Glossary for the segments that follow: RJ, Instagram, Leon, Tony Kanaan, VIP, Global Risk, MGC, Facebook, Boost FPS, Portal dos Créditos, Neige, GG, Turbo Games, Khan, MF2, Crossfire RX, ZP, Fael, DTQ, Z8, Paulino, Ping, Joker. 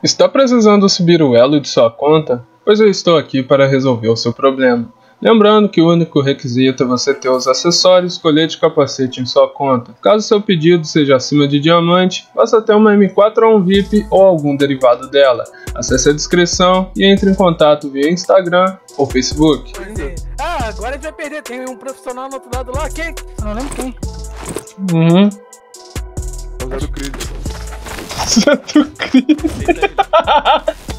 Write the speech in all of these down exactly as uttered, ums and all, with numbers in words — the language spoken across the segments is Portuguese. Está precisando subir o elo de sua conta? Pois eu estou aqui para resolver o seu problema. Lembrando que o único requisito é você ter os acessórios, colete e capacete em sua conta. Caso seu pedido seja acima de diamante, basta ter uma M quatro ou um V I P ou algum derivado dela. Acesse a descrição e entre em contato via Instagram ou Facebook. Ah, agora a gente vai perder. Tem um profissional no outro lado lá, quem? Eu não lembro quem. Uhum. Zero crise. Zero crise.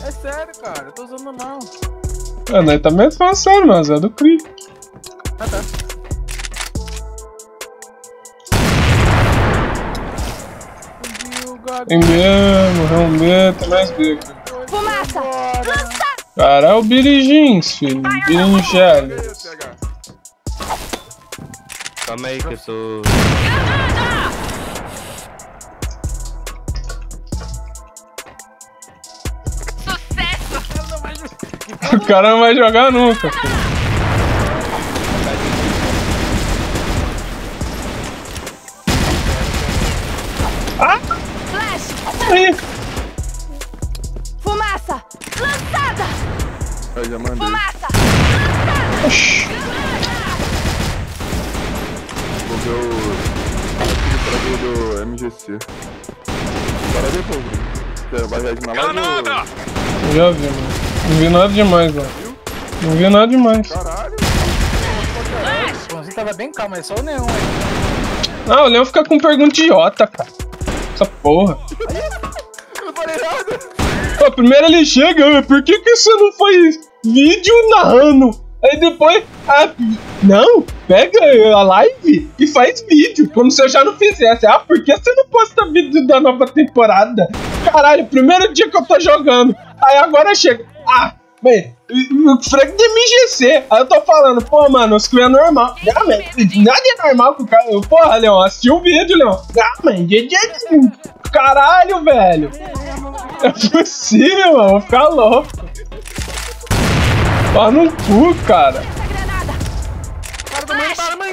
É sério, cara. Eu tô usando não. Ah, daí tá meio fácil, mas é do Creep. Ah, tá. Tem B, morreu um B, tem mais B. Fumaça! Cara, é o Birijins, filho. Birinjales. Calma aí, que eu sou. O cara não vai jogar nunca, filho. Ah! Flash! Aí! Fumaça! Lançada! Eu já mandei. Fumaça! Lançada! Oxi! Vou ver o... o do M G C. Para depois, velho. Vai já de malado. Já vi, mano. Não vi nada demais, mano. Não vi nada demais. Caralho, mano. Você tava bem calmo, é só o Leon aí. Ah, o Leon fica com pergunta idiota, cara. Essa porra. Eu não falei nada. Pô, primeiro ele chega, por que que você não faz vídeo narrando? Aí depois, ah, não, pega a live e faz vídeo, como se eu já não fizesse. Ah, por que você não posta vídeo da nova temporada? Caralho, primeiro dia que eu tô jogando. Aí agora chega. Ah, bem, frag de M G C. Aí eu tô falando, pô, mano, os que é normal. Ah, man, nada é normal com o cara. Porra, Leon, assistiu o vídeo, Leon. Ah, mano, G G. Caralho, velho. É possível, mano. Vou ficar louco. Tá no cu, cara. Para do mãe, para, mãe.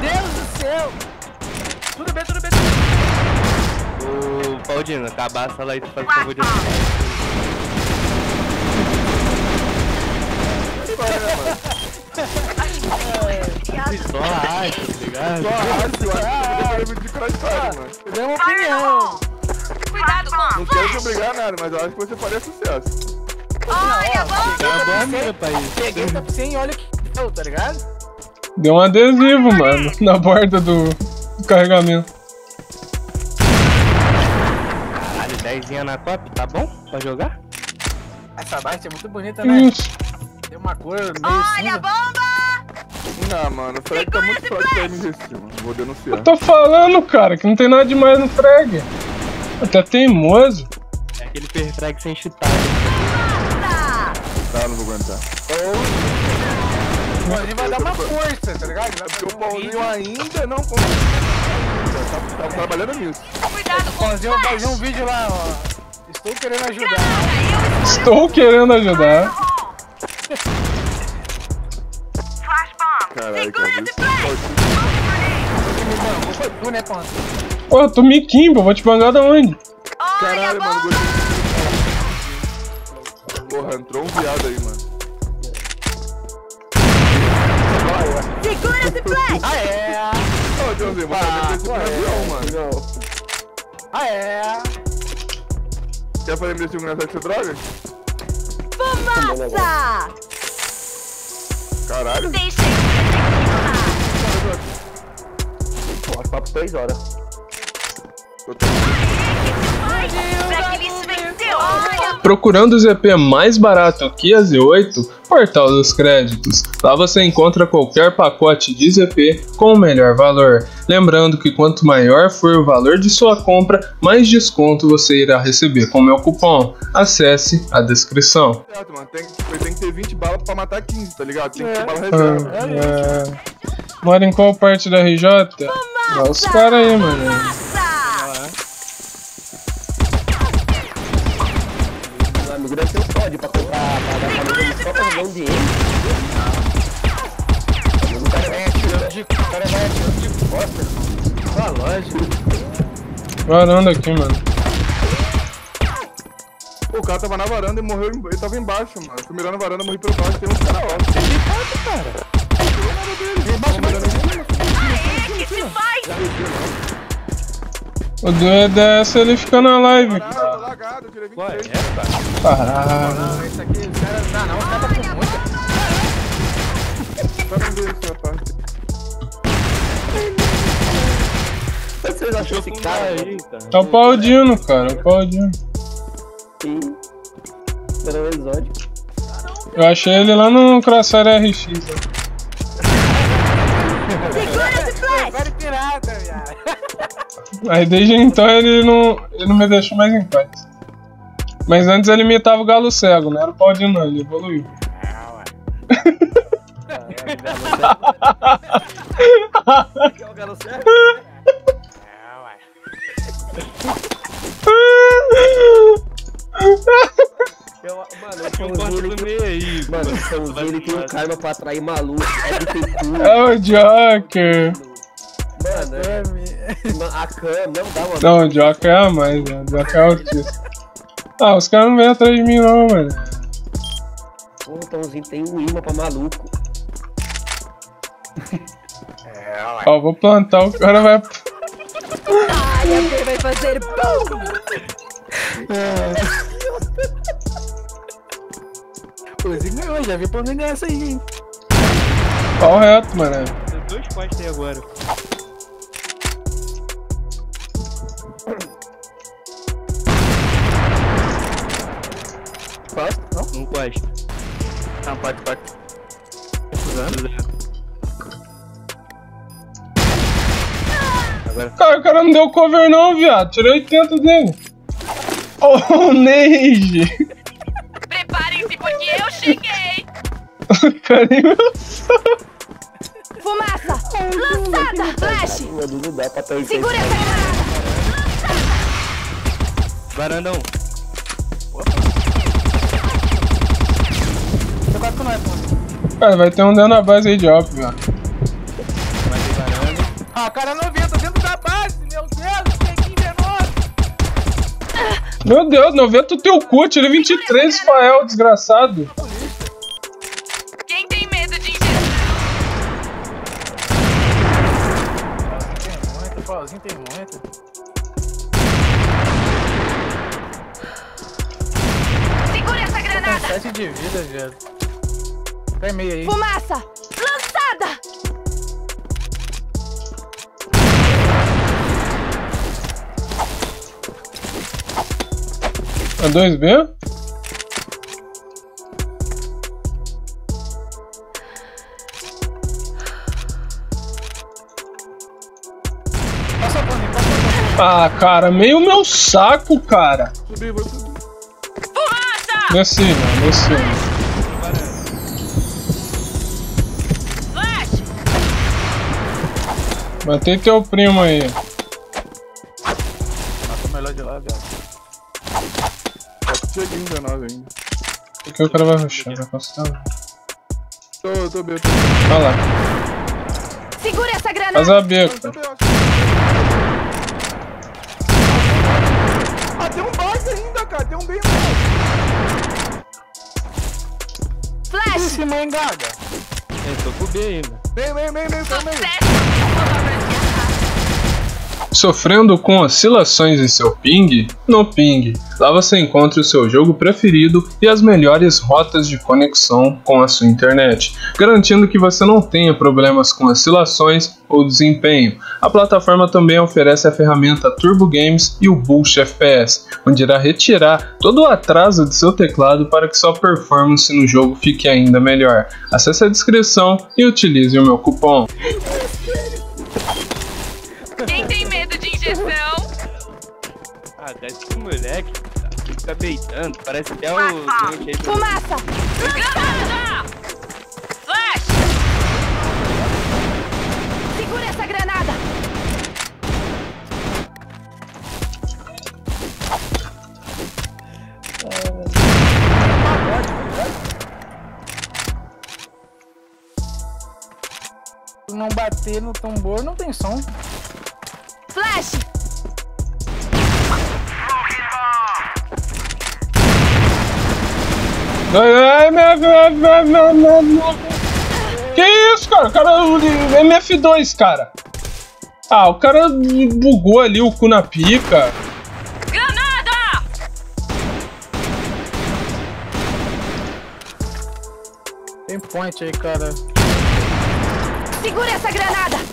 Deus do céu. Tudo bem, tudo bem, tudo bem. Ô, Paulino, acabar a sala aí, tu faz o favor de... Só acho, tá ligado? Só acho, eu acho que eu tô de Crossfire, mano. Eu dei uma opinião. Cuidado, mano. Não quero te obrigar nada, mas eu acho que você faria sucesso. Olha, vamos! Peguei essa pra você e olha o que deu, tá ligado? Deu um adesivo, mano, na borda do carregamento. dezinha na top, tá bom? Pra jogar? Essa base é muito bonita, né? Isso. Tem uma cor meio Olha a bomba! Não, mano, o frag tá muito forte pra M G C, mano. Vou denunciar. Eu tô falando, cara, que não tem nada demais no frag. Até teimoso. É aquele perfrag sem chutar. Tá, não vou aguentar. Oh. Ele vai dar uma força, tá ligado? Porque o Paulinho ainda não conseguiu. Tá, tá trabalhando nisso. Cuidado com fazer, o fazer um vídeo lá, ó. Estou querendo ajudar. Caramba, estou querendo ajudar. Caralho, cara. Tu, né, Ponto? Pô, tu me quimba, vou te bangar da onde? Caralho, mano. Gostei. Porra, entrou um viado aí, mano. Segura esse flash! Ah, é! Ô, Johnny, vai dar esse campeão, mano. Ah, é! Quer fazer meu segundo ataque de droga? Fumaça! Caralho! Deixa eu ver. Papo três horas. Procurando o Z P mais barato que a Z oito, Portal dos Créditos. Lá você encontra qualquer pacote de Z P com o melhor valor. Lembrando que quanto maior for o valor de sua compra, mais desconto você irá receber com o meu cupom. Acesse a descrição. Certo, mano. Tem, tem que ter vinte balas pra matar quinze, tá ligado? Tem que ter bala reserva. É, é. Mora em qual parte da R J? Olha os caras aí, mano. Segura seu código pra comprar só pra jogar um dinheiro. O cara vai atirando de costa. Só a loja. Varanda aqui, mano. O cara tava na varanda e morreu, ele tava embaixo, mano. Eu fui mirando na varanda, morri pelo baixo, tem uns caras lá. Ele mata, cara. Não tirou nada dele. Embaixo, ah, é, que se faz? O doido é essa, ele fica na live. Caralho, eu tô lagado, eu tirei vinte e três. Ué, é, cara. Caralho. Não, isso aqui, os caras... Não, não, o cara tá com muita. Só não vejo essa parte. Vocês acham esse cara aí? Tá o Paulino, cara, o Paulino. Sim. Era o exódio. Eu achei ele lá no Crossfire R X. Segura esse flash! Vai pirata, viado. Aí desde então ele não, ele não me deixou mais em paz. Mas antes ele imitava o galo cego, não era o Paulino não, ele evoluiu. Ah, ué. É o galo cego? Ah, ué. Eu, mano, eu tô meio aí. Mano, são os ele tem um karma pra atrair maluco. É D T Q. É o Joker. Mano, é, a Khan não dá uma. Não, o Joker é a mais, mano. O Joker é autista. Ah, os caras não vêm atrás de mim, não, mano. Pô, o Tomzinho tem um imã pra maluco. É, ó. Ó, vou plantar, o cara vai. Ai, ele vai fazer BOOM! É. O Zinho ganhou, já vi pra mim nessa aí, hein. Pau reto, mano. Tem dois postes aí agora. Quase? Não? Não quase. Não, pode, pode. Agora. Cara, o cara não deu cover não, viado. Tirei oitenta dele. Oh, Neige! Preparem-se porque eu cheguei! Carinho. Fumaça! Lançada! Flash! Segura essa granada! Varandão! Cara, vai ter um dano na base aí de op, velho. Ah, cara, não vi, eu tô dentro da base, meu Deus, peguei demônio. Meu Deus, noventa o teu cu, tirei vinte e três, Fael, desgraçado. Quem tem medo de injeção? O pauzinho tem muito, tem muito. Segura essa granada! sete de vida, velho. É meio aí. Fumaça! Lançada! É dois B? Ah, cara, meio meu saco, cara. Subi, vou subir. Fumaça! Desci, mano, desci. Matei teu primo aí. Matou melhor de lá, velho. Cheguei em dezenove ainda. Por que o cara vai rushar? Já posso estar. Tô, tô bem. Vai lá. Segura essa granada. Faz a beca. Ah, tem um boss ainda, cara. Tem um bem mais. Flash. Esse mangada. Eu tô com o B ainda. Vem, vem, vem, vem, vem. Sofrendo com oscilações em seu ping? No Ping, lá você encontra o seu jogo preferido e as melhores rotas de conexão com a sua internet, garantindo que você não tenha problemas com oscilações ou desempenho. A plataforma também oferece a ferramenta Turbo Games e o Boost F P S, onde irá retirar todo o atraso de seu teclado para que sua performance no jogo fique ainda melhor. Acesse a descrição e utilize o meu cupom. Esse moleque fica beitando, parece até o... Fumaça! Granada! Flash! Segura essa granada! Se não bater no tambor, não tem som. Flash! Ai, meu... Que isso, cara? O cara... M F dois, cara. Ah, o cara bugou ali o cu na pica. Granada! Tem point aí, cara. Segura essa granada!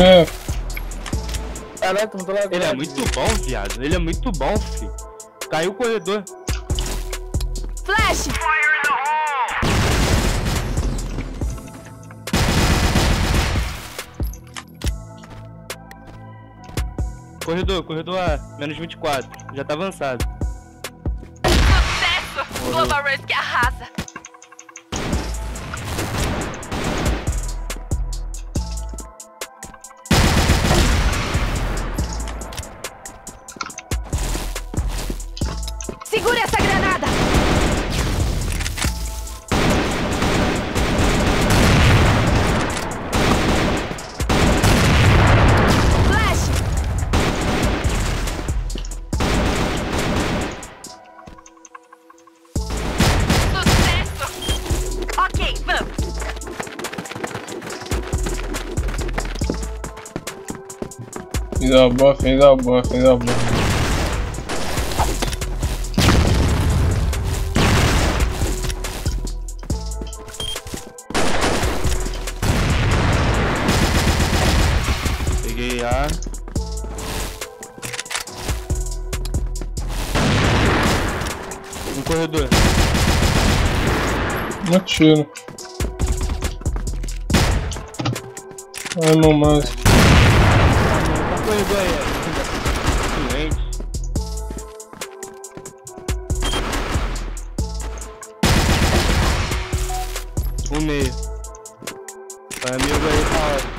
É. Ele é muito bom, viado. Ele é muito bom, filho. Caiu o corredor. Flash! Corredor, corredor A, menos vinte e quatro. Já tá avançado. Sucesso! Global Risk arrasa! Segura essa granada! Flash! Sucesso! Ok, vamos! Fiz a boa, fiz a boa, fiz a boa. No corredor. Não tiro. Ai, não mais. No corredor aí, silêncio. Um meio. Vai, amigo aí, fala.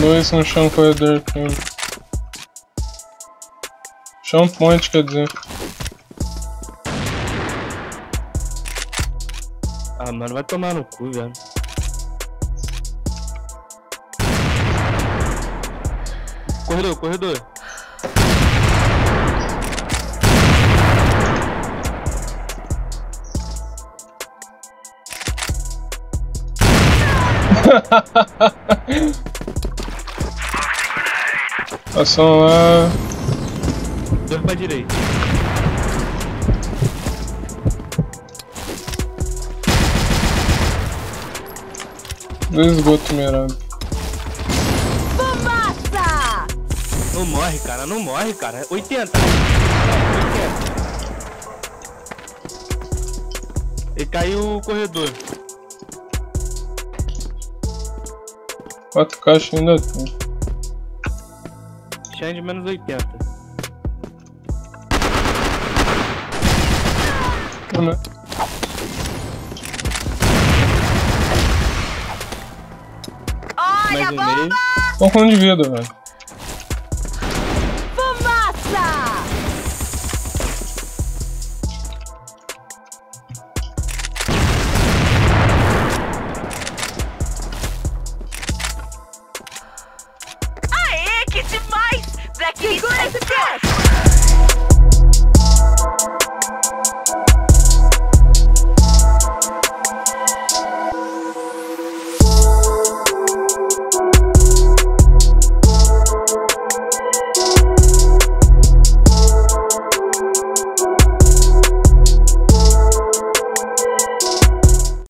Dois no chão corredor, cara. Chão point, quer dizer. Ah, mano, vai tomar no cu, velho. Corredor, corredor. Passam lá. Dois pra direita. Dois esgotos mirando. Fumaça! Não morre, cara, não morre, cara. oitenta. oitenta. E caiu o corredor. Quatro caixas ainda tem. De menos oitenta. Não. Olha, mais um bomba! Tô com um de vida, velho. Fumaça! Aê, que demais! Segura esse pé!